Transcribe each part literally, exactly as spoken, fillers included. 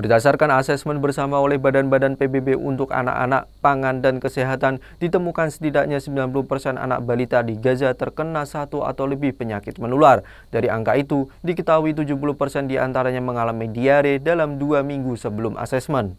Berdasarkan asesmen bersama oleh badan-badan P B B untuk anak-anak, pangan, dan kesehatan, ditemukan setidaknya sembilan puluh persen anak balita di Gaza terkena satu atau lebih penyakit menular. Dari angka itu, diketahui tujuh puluh persen diantaranya mengalami diare dalam dua minggu sebelum asesmen.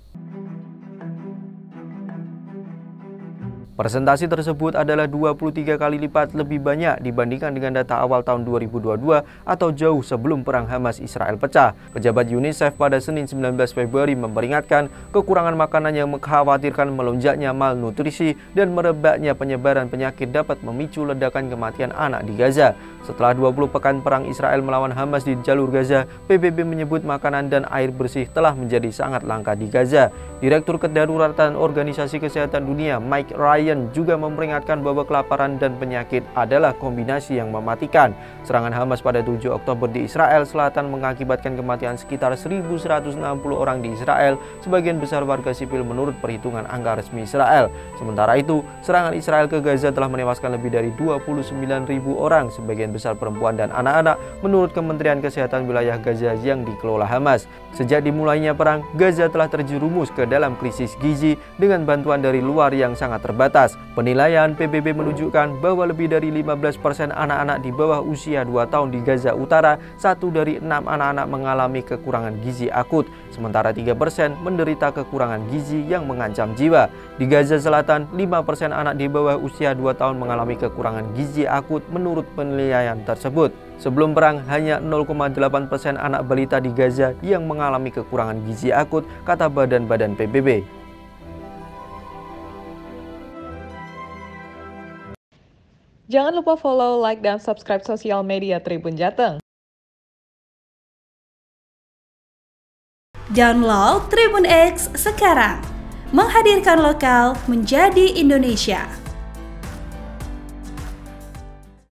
Persentase tersebut adalah dua puluh tiga kali lipat lebih banyak dibandingkan dengan data awal tahun dua ribu dua puluh dua atau jauh sebelum perang Hamas-Israel pecah. Pejabat UNICEF pada Senin sembilan belas Februari memperingatkan kekurangan makanan yang mengkhawatirkan melonjaknya malnutrisi dan merebaknya penyebaran penyakit dapat memicu ledakan kematian anak di Gaza. Setelah dua puluh pekan perang Israel melawan Hamas di jalur Gaza, P B B menyebut makanan dan air bersih telah menjadi sangat langka di Gaza. Direktur Kedaruratan Organisasi Kesehatan Dunia, Mike Ryan, juga memperingatkan bahwa kelaparan dan penyakit adalah kombinasi yang mematikan. Serangan Hamas pada tujuh Oktober di Israel Selatan mengakibatkan kematian sekitar seribu seratus enam puluh orang di Israel, sebagian besar warga sipil menurut perhitungan angka resmi Israel. Sementara itu, serangan Israel ke Gaza telah menewaskan lebih dari dua puluh sembilan ribu orang, sebagian besar perempuan dan anak-anak menurut Kementerian Kesehatan Wilayah Gaza yang dikelola Hamas. Sejak dimulainya perang, Gaza telah terjerumus ke dalam krisis gizi dengan bantuan dari luar yang sangat terbatas. Penilaian P B B menunjukkan bahwa lebih dari lima belas persen anak-anak di bawah usia dua tahun di Gaza Utara, satu dari enam anak-anak mengalami kekurangan gizi akut, sementara tiga persen menderita kekurangan gizi yang mengancam jiwa. Di Gaza Selatan, lima persen anak di bawah usia dua tahun mengalami kekurangan gizi akut menurut penilaian tersebut. Sebelum perang, hanya nol koma delapan persen anak balita di Gaza yang mengalami kekurangan gizi akut, kata badan-badan P B B. Jangan lupa follow, like, dan subscribe sosial media Tribun Jateng. Download TribunX sekarang. Menghadirkan lokal menjadi Indonesia.